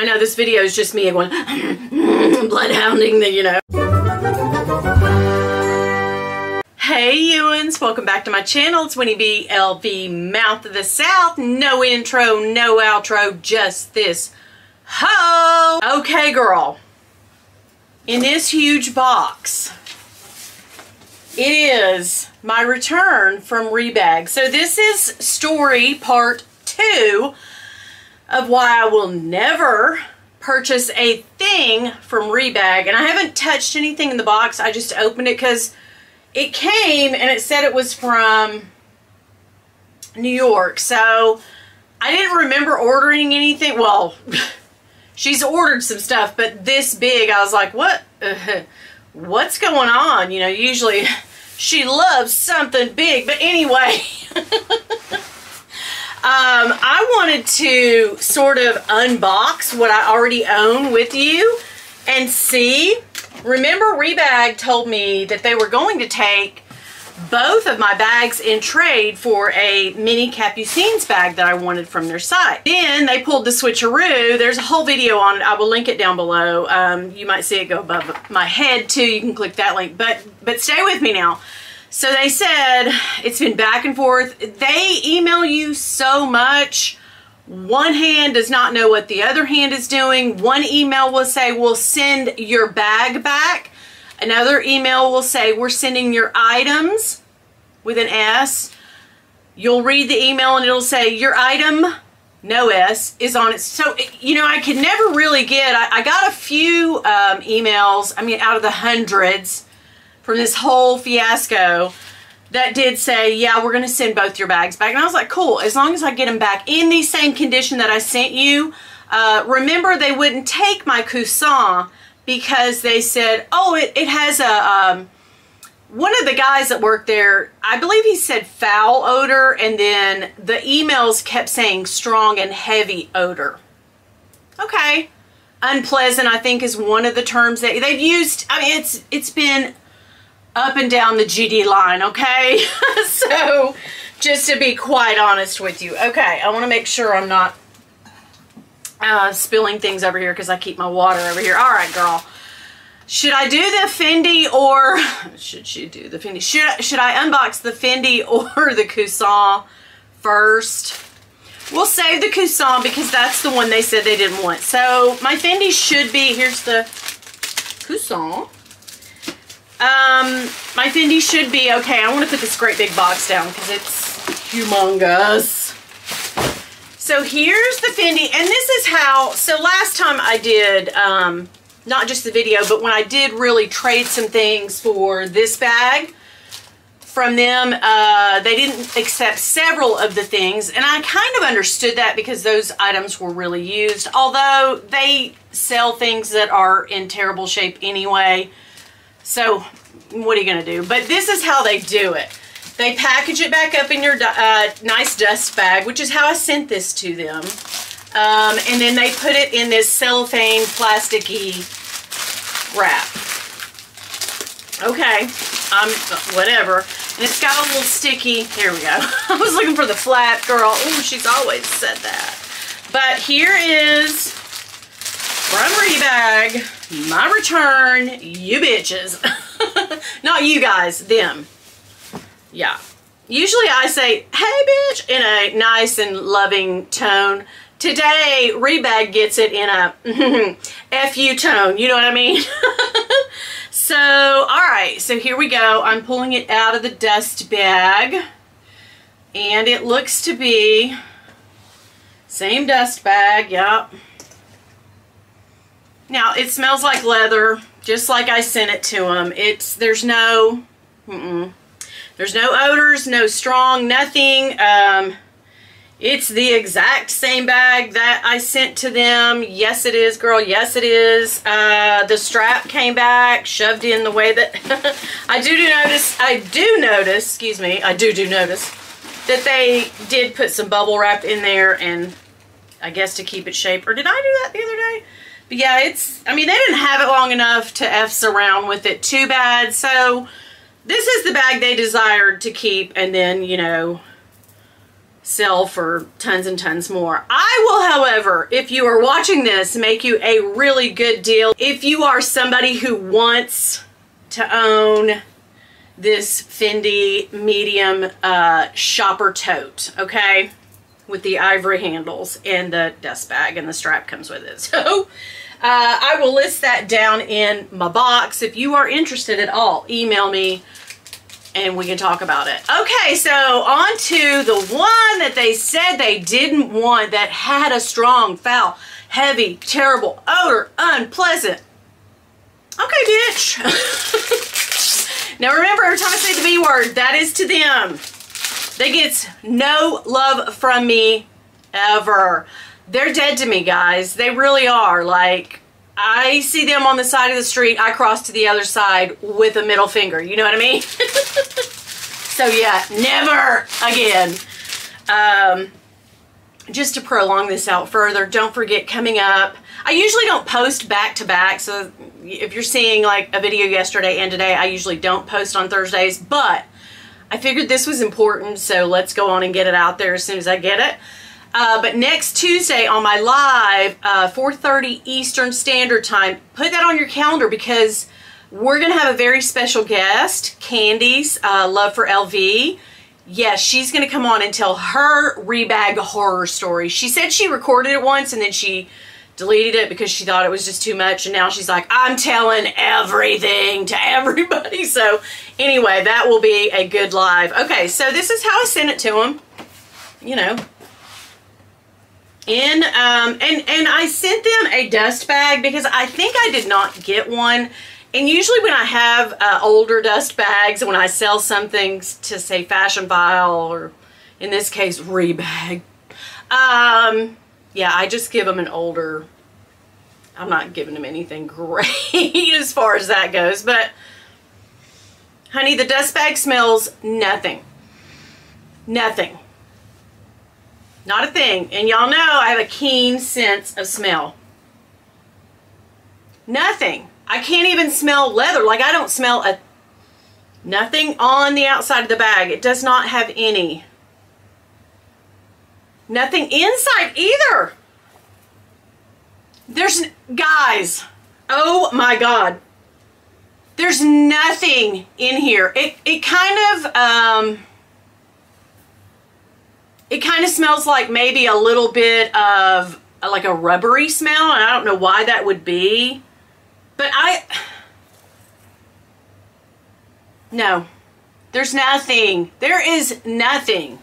I know this video is just me going bloodhounding the, you know. Hey Ewans, welcome back to my channel. It's Winnie Bee LV, Mouth of the South. No intro, no outro, just this ho. Okay girl, in this huge box, it is my return from Rebag. So this is story part 2 of why I will never purchase a thing from Rebag. And I haven't touched anything in the box. I just opened it because it came and it said it was from New York. So I didn't remember ordering anything. Well, she's ordered some stuff, but this big, I was like, what? What's going on? You know, usually she loves something big, but anyway, I wanted to sort of unbox what I already own with you and see. Remember, Rebag told me that they were going to take both of my bags in trade for a mini Capucines bag that I wanted from their site. Then they pulled the switcheroo. There's a whole video on it. I will link it down below. You might see it go above my head too. You can click that link, but stay with me now. So they said it's been back and forth. They email you so much. One hand does not know what the other hand is doing. One email will say, we'll send your bag back. Another email will say, we're sending your items, with an S. You'll read the email and it'll say, your item, no S, is on it. So, you know, I could never really get, I got a few emails, I mean, out of the hundreds from this whole fiasco that did say, yeah, we're going to send both your bags back. And I was like, cool, as long as I get them back in the same condition that I sent you. Remember, they wouldn't take my Cousin, because they said, oh, it has a, one of the guys that worked there, I believe he said foul odor, and then the emails kept saying strong and heavy odor. Okay. Unpleasant, I think, is one of the terms that they've used. I mean, it's been up and down the GD line, okay? So, just to be quite honest with you. Okay, I want to make sure I'm not spilling things over here because I keep my water over here. All right, girl. Should I do the Fendi or should she do the Fendi? Should I unbox the Fendi or the Cousin first? We'll save the Cousin because that's the one they said they didn't want. So my Fendi should be, here's the Cousin. My Fendi should be okay. I want to put this great big box down because it's humongous. So here's the Fendi, and this is how, so last time I did, not just the video, but when I did really trade some things for this bag from them, they didn't accept several of the things, and I kind of understood that because those items were really used, although they sell things that are in terrible shape anyway, so what are you going to do? But this is how they do it. They package it back up in your nice dust bag, which is how I sent this to them. And then they put it in this cellophane plasticky wrap. Okay, whatever. And it's got a little sticky, here we go. I was looking for the flap, girl. Oh, she's always said that. But here is, from Rebag, my return, you bitches. Not you guys, them. Yeah. Usually I say, hey bitch, in a nice and loving tone. Today, Rebag gets it in a F you tone. You know what I mean? So, all right. So here we go. I'm pulling it out of the dust bag. And it looks to be same dust bag. Yep. Now, it smells like leather, just like I sent it to them. It's, there's no, there's no odors, no strong, nothing. It's the exact same bag that I sent to them. Yes, it is, girl. Yes, it is. The strap came back, shoved in the way that I do notice, excuse me, I do notice that they did put some bubble wrap in there, and I guess to keep it shape. Or did I do that the other day? But yeah, it's, I mean, they didn't have it long enough to F's around with it too bad, so this is the bag they desired to keep, and then, you know, sell for tons and tons more. I will, however, if you are watching this, make you a really good deal. If you are somebody who wants to own this Fendi medium shopper tote, okay, with the ivory handles and the dust bag, and the strap comes with it. So I will list that down in my box. If you are interested at all, email me and we can talk about it. Okay, so on to the one that they said they didn't want, that had a strong, foul, heavy, terrible odor, unpleasant. Okay, bitch. Now remember, every time I say the B word, that is to them. They get no love from me ever. They're dead to me, guys. They really are. Like, I see them on the side of the street, I cross to the other side with a middle finger. You know what I mean? So yeah, never again. Just to prolong this out further, don't forget, coming up, I usually don't post back to back. So if you're seeing like a video yesterday and today, I usually don't post on Thursdays, but I figured this was important. So let's go on and get it out there as soon as I get it. But next Tuesday on my live, 4:30 Eastern Standard Time, put that on your calendar, because we're going to have a very special guest, Candice, Love for LV. Yes, she's going to come on and tell her Rebag horror story. She said she recorded it once and then she deleted it because she thought it was just too much. And now she's like, I'm telling everything to everybody. So anyway, that will be a good live. Okay, so this is how I sent it to them, you know. And I sent them a dust bag because I think I did not get one. And usually when I have older dust bags, when I sell something to, say, Fashionphile, or in this case, Rebag, yeah, I just give them an older. I'm not giving them anything great as far as that goes. But, honey, the dust bag smells nothing. Nothing. Not a thing. And y'all know I have a keen sense of smell. Nothing. I can't even smell leather. Like, I don't smell nothing on the outside of the bag. It does not have any. Nothing inside either. There's, guys, oh my God. There's nothing in here. It kind of, it kind of smells like maybe a little bit of like a rubbery smell, and I don't know why that would be, but no, there's nothing. There is nothing.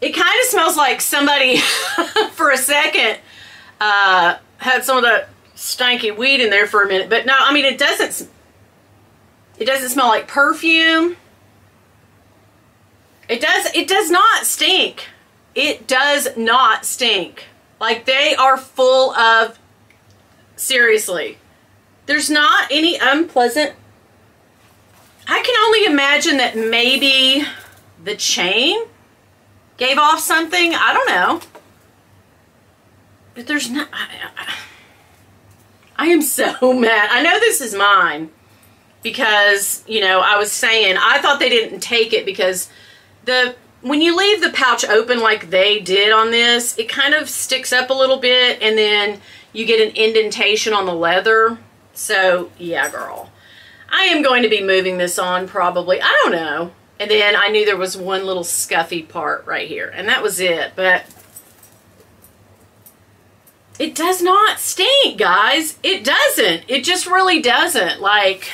It kind of smells like somebody for a second had some of the stanky weed in there for a minute, but no, I mean, it doesn't smell like perfume. It does not stink. It does not stink. Like, they are full of, seriously, there's not any unpleasant. I can only imagine that maybe the chain gave off something. I don't know. But there's not, I am so mad. I know this is mine because, you know, I was saying, I thought they didn't take it because when you leave the pouch open like they did on this, it kind of sticks up a little bit, and then you get an indentation on the leather. So yeah, girl, I am going to be moving this on probably. I don't know. And then I knew there was one little scuffy part right here, and that was it. But it does not stink, guys. It doesn't. It just really doesn't. Like,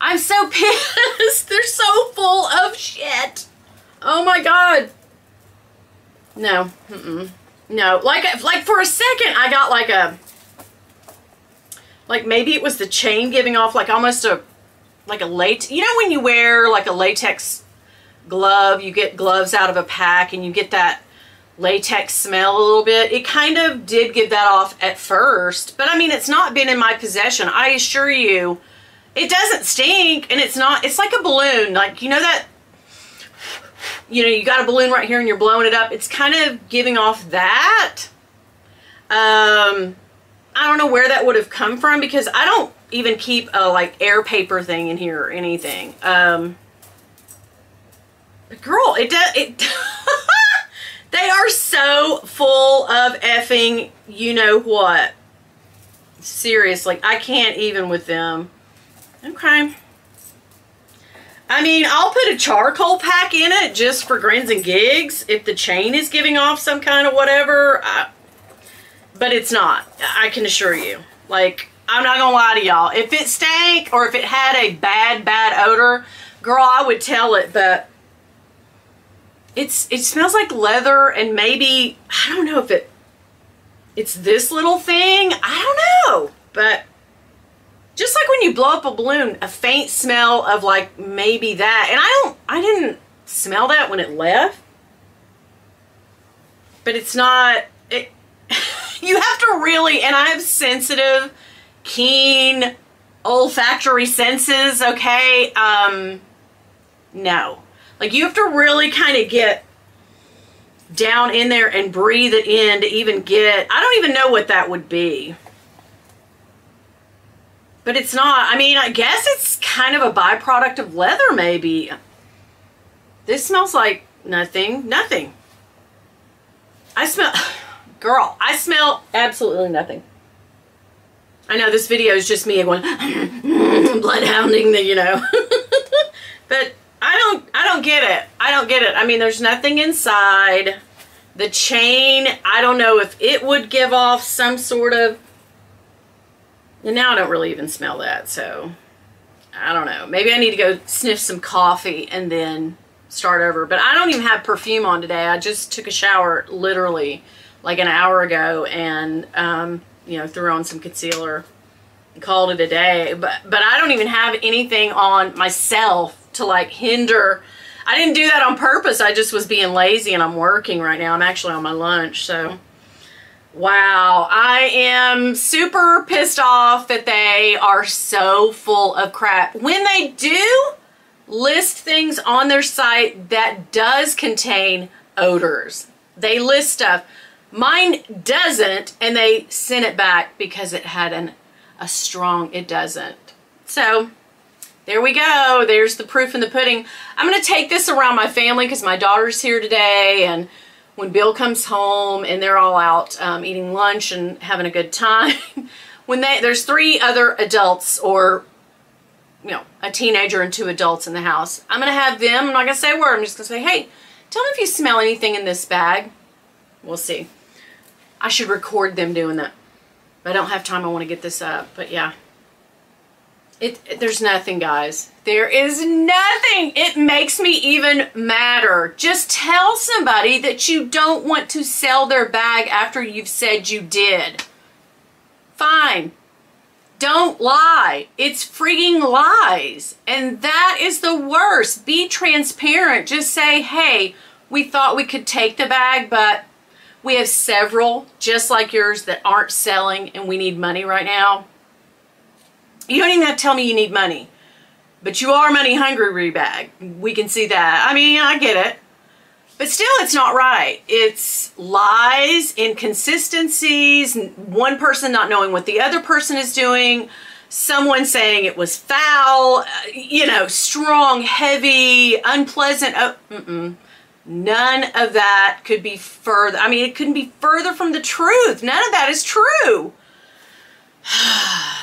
I'm so pissed. They're so full of shit. Oh my God. No. Mm-mm. No. Like for a second, I got like a, like maybe it was the chain giving off like almost a, like a latex. You know when you wear like a latex glove, you get gloves out of a pack and you get that latex smell a little bit. It kind of did give that off at first, but I mean, it's not been in my possession. I assure you, it doesn't stink, and it's not, it's like a balloon. Like, you know that, you know, you got a balloon right here and you're blowing it up. It's kind of giving off that. I don't know where that would have come from, because I don't even keep a like air paper thing in here or anything. But girl, it does. It they are so full of effing, you know what. Seriously, I can't even with them. Okay. I mean, I'll put a charcoal pack in it just for grins and gigs if the chain is giving off some kind of whatever. But it's not, I can assure you. Like, I'm not gonna lie to y'all. If it stank or if it had a bad odor, girl, I would tell it, but it smells like leather and maybe, I don't know if it's this little thing. I don't know, but just like when you blow up a balloon, a faint smell of like maybe that. And I didn't smell that when it left, but it's not, it, you have to really, and I have sensitive, keen olfactory senses. Okay. No, like you have to really kind of get down in there and breathe it in to even get, I don't even know what that would be. But it's not, I mean, I guess it's kind of a byproduct of leather, maybe. This smells like nothing. I smell, girl, I smell absolutely nothing. I know this video is just me going, bloodhounding the, you know. But I don't get it. I don't get it. I mean, there's nothing inside. The chain, I don't know if it would give off some sort of, and now I don't really even smell that, so I don't know. Maybe I need to go sniff some coffee and then start over. But I don't even have perfume on today. I just took a shower literally like an hour ago and, you know, threw on some concealer and called it a day. But I don't even have anything on myself to, like, hinder. I didn't do that on purpose. I just was being lazy, and I'm working right now. I'm actually on my lunch, so... Wow, I am super pissed off that they are so full of crap. When they do list things on their site that does contain odors, they list stuff. Mine doesn't, and they sent it back because it had a strong, it doesn't. So there we go. There's the proof in the pudding. I'm going to take this around my family because my daughter's here today, and when Bill comes home and they're all out eating lunch and having a good time, when there's three other adults, or, you know, a teenager and two adults in the house, I'm going to have them, I'm not going to say a word, I'm just going to say, hey, tell me if you smell anything in this bag. We'll see. I should record them doing that, but I don't have time. I want to get this up, but yeah. There's nothing, guys. There is nothing. It makes me even madder. Just tell somebody that you don't want to sell their bag after you've said you did. Fine. Don't lie. It's freaking lies. And that is the worst. Be transparent. Just say, hey, we thought we could take the bag, but we have several just like yours that aren't selling, and we need money right now. You don't even have to tell me you need money, but you are money hungry, Rebag. We can see that. I mean, I get it, but still it's not right. It's lies, inconsistencies, one person not knowing what the other person is doing, someone saying it was foul, you know, strong, heavy, unpleasant. Oh, none of that could be further. I mean, it couldn't be further from the truth. None of that is true.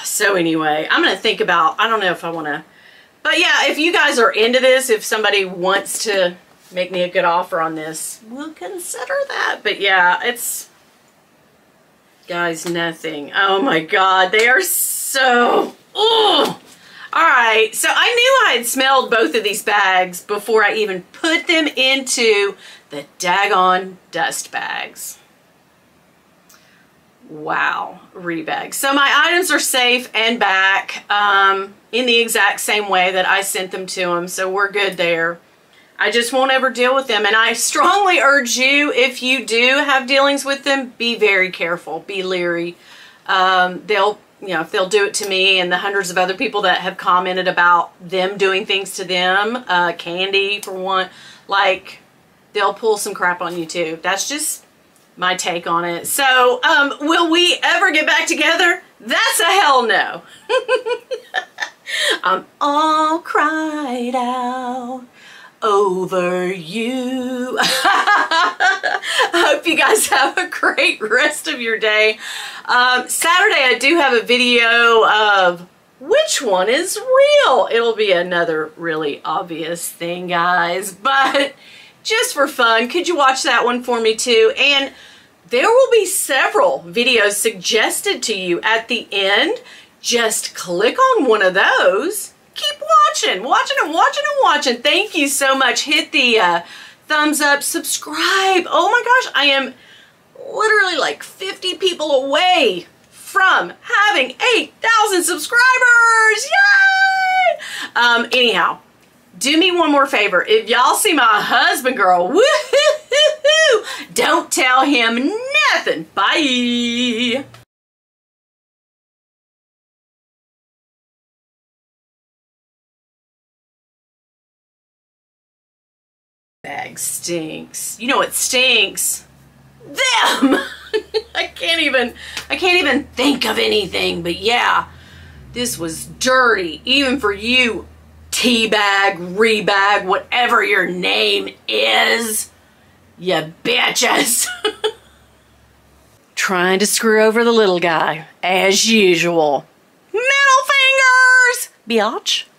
So anyway, I'm going to think about, I don't know if I want to, but yeah, if you guys are into this, if somebody wants to make me a good offer on this, we'll consider that. But yeah, it's, guys, nothing. Oh my God. They are so, oh, all right. So I knew I had smelled both of these bags before I even put them into the daggone dust bags. Wow, Rebag. So my items are safe and back in the exact same way that I sent them to them, so we're good there. I just won't ever deal with them, and I strongly urge you, if you do have dealings with them, be very careful, be leery. They'll, you know, if they'll do it to me and the hundreds of other people that have commented about them doing things to them, Candy for one, like, they'll pull some crap on you too. That's just my take on it. So, will we ever get back together? That's a hell no. I'm all cried out over you. I hope you guys have a great rest of your day. Saturday I do have a video of which one is real. It'll be another really obvious thing, guys, but just for fun, could you watch that one for me too? And there will be several videos suggested to you at the end. Just click on one of those. Keep watching, watching and watching and watching. Thank you so much. Hit the thumbs up, subscribe. Oh my gosh, I am literally like 50 people away from having 8,000 subscribers. Yay! Anyhow, do me one more favor. If y'all see my husband, girl, woo-hoo-hoo-hoo, don't tell him nothing. Bye. Bag stinks. You know it stinks. Them. I can't even think of anything, but yeah, this was dirty, even for you, Teabag, Rebag, whatever your name is, you bitches. Trying to screw over the little guy, as usual. Middle fingers, biatch.